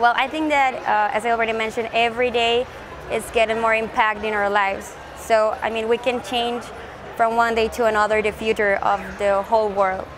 Well, I think that, as I already mentioned, every day is getting more impact in our lives. So, I mean, we can change from one day to another the future of the whole world.